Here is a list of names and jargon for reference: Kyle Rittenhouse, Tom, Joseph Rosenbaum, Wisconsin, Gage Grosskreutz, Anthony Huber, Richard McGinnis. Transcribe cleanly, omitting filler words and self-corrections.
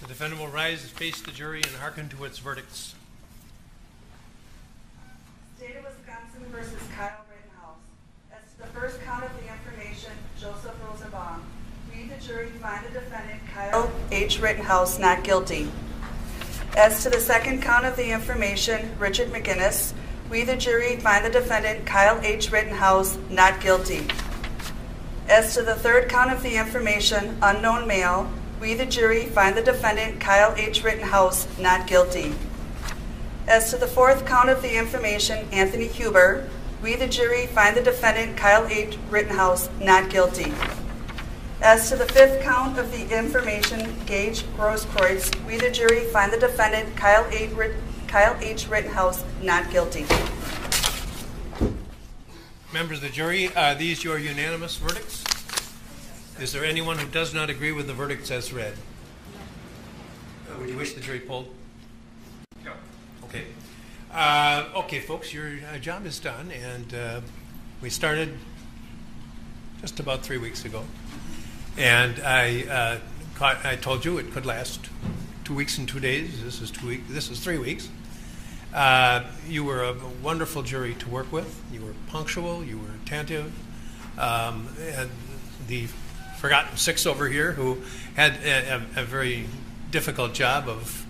The defendant will rise, face the jury, and hearken to its verdicts. State of Wisconsin versus Kyle Rittenhouse. As to the first count of the information, Joseph Rosenbaum, we, the jury, find the defendant, Kyle H. Rittenhouse, not guilty. As to the second count of the information, Richard McGinnis, we, the jury, find the defendant, Kyle H. Rittenhouse, not guilty. As to the third count of the information, unknown male, we, the jury, find the defendant, Kyle H. Rittenhouse, not guilty. As to the fourth count of the information, Anthony Huber, we, the jury, find the defendant, Kyle H. Rittenhouse, not guilty. As to the fifth count of the information, Gage Grosskreutz, we, the jury, find the defendant, Kyle H. Rittenhouse, not guilty. Members of the jury, are these your unanimous verdicts? Is there anyone who does not agree with the verdicts as read? Would you wish the jury polled? No. Okay. Okay, folks, your job is done, and we started just about 3 weeks ago. And I told you it could last 2 weeks and 2 days. This is 2 weeks. This is 3 weeks. You were a wonderful jury to work with. You were punctual. You were attentive. And the forgotten six over here who had a very difficult job of